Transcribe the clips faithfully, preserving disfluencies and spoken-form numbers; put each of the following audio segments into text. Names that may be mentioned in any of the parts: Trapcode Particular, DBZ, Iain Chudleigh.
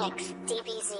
Mix, D B Z.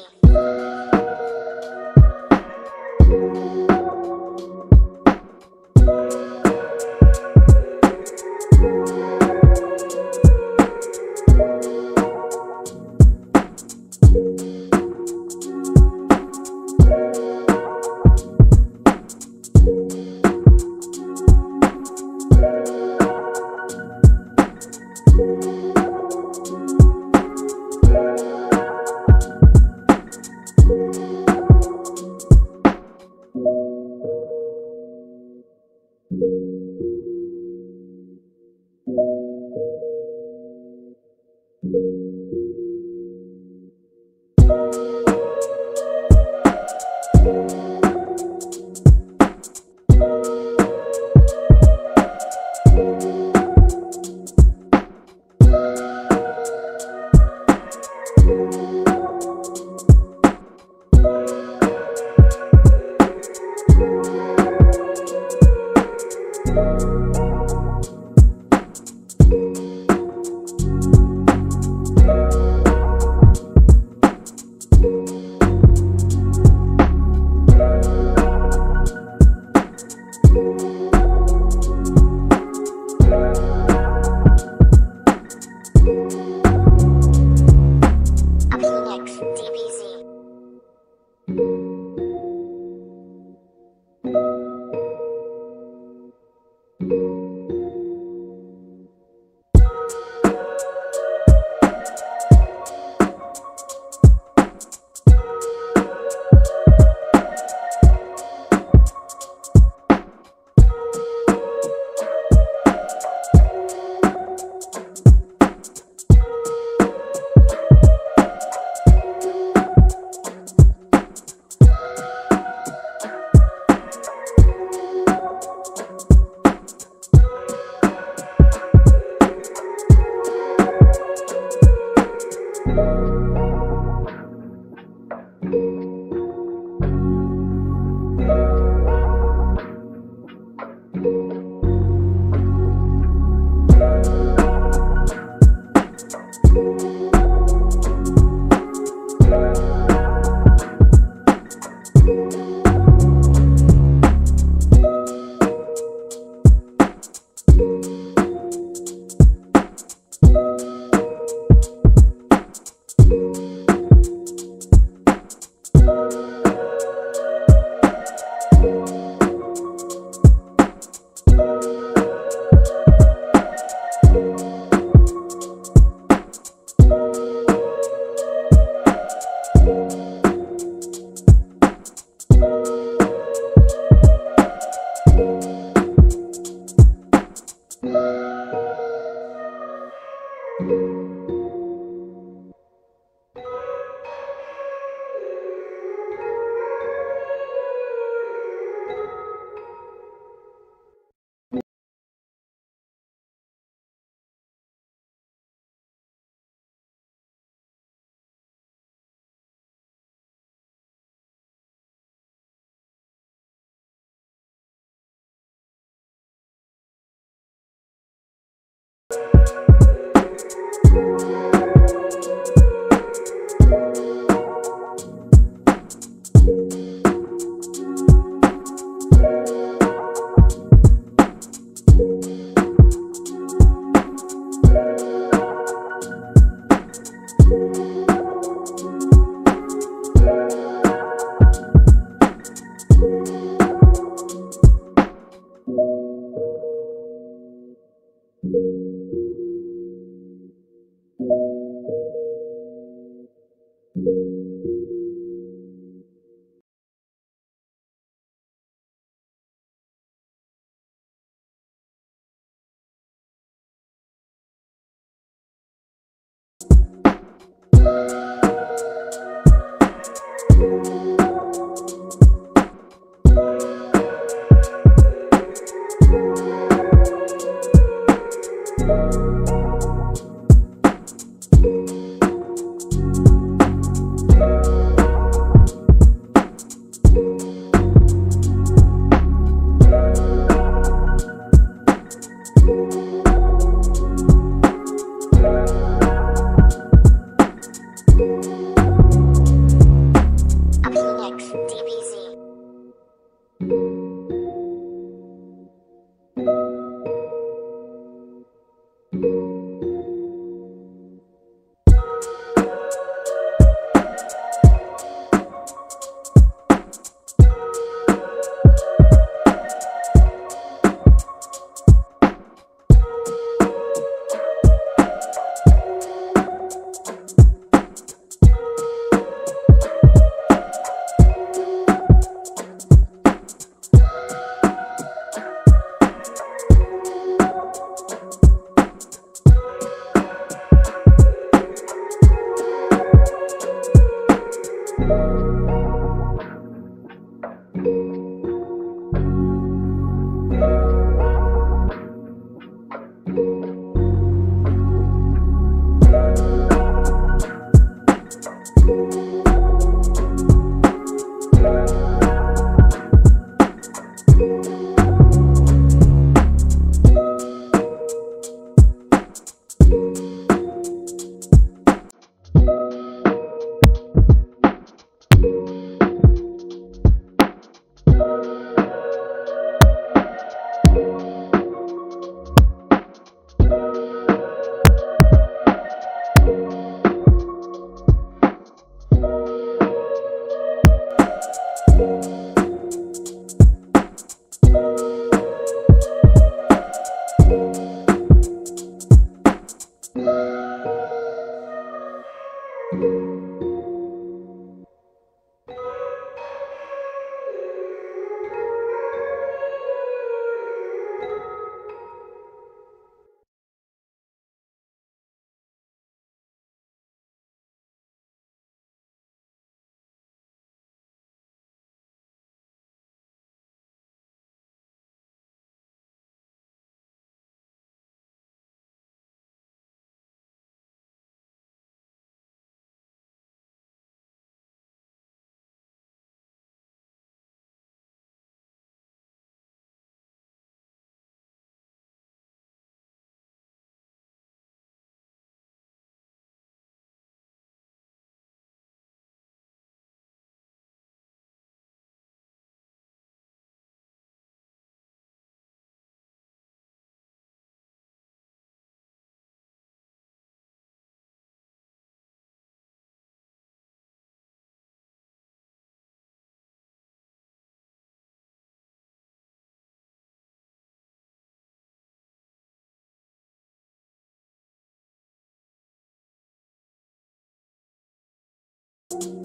Thank you.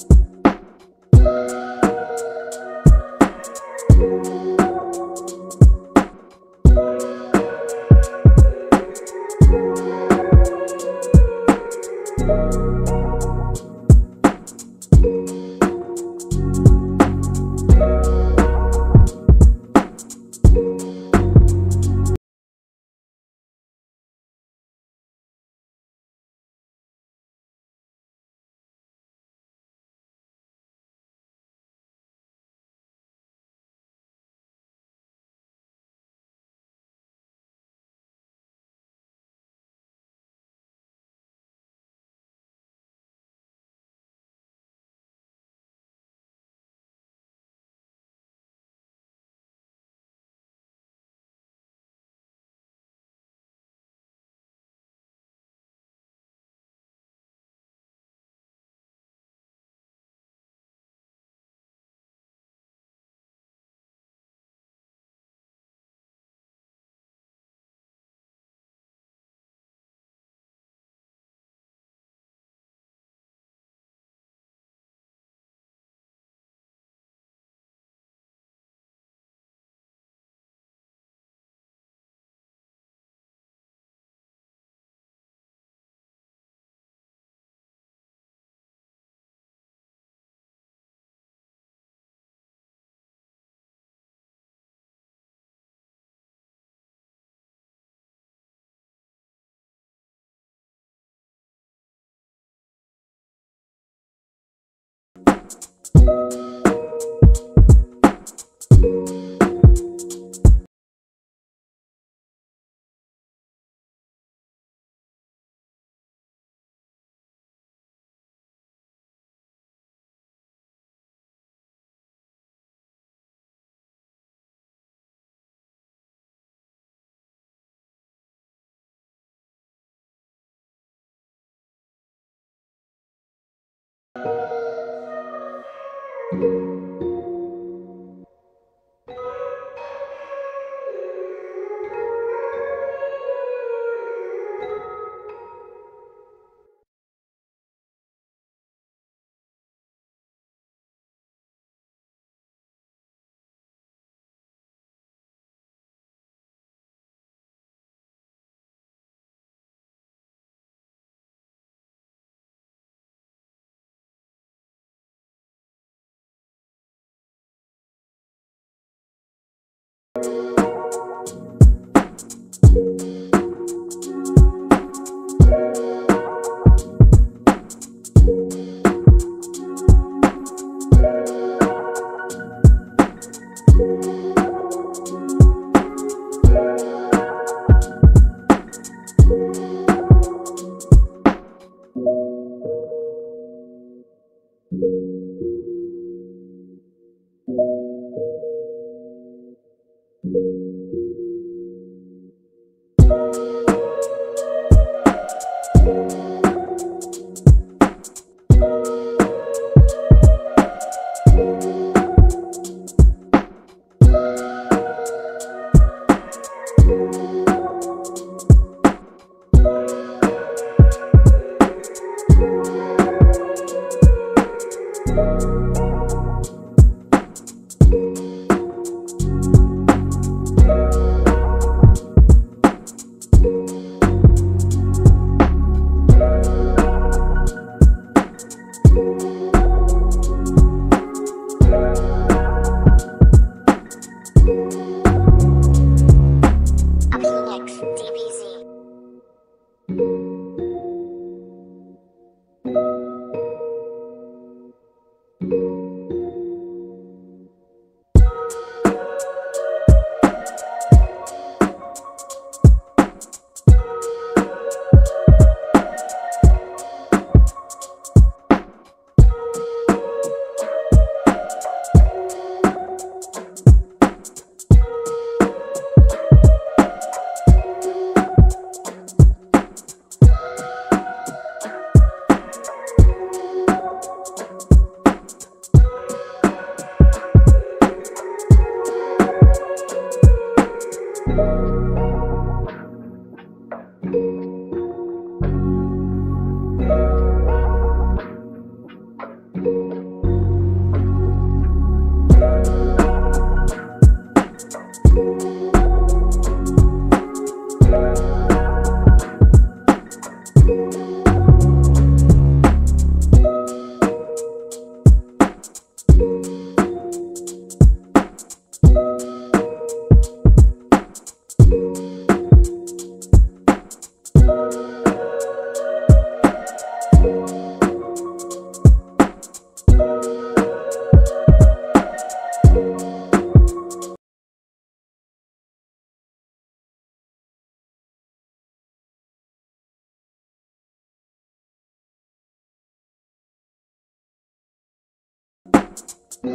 D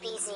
B Z.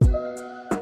Music.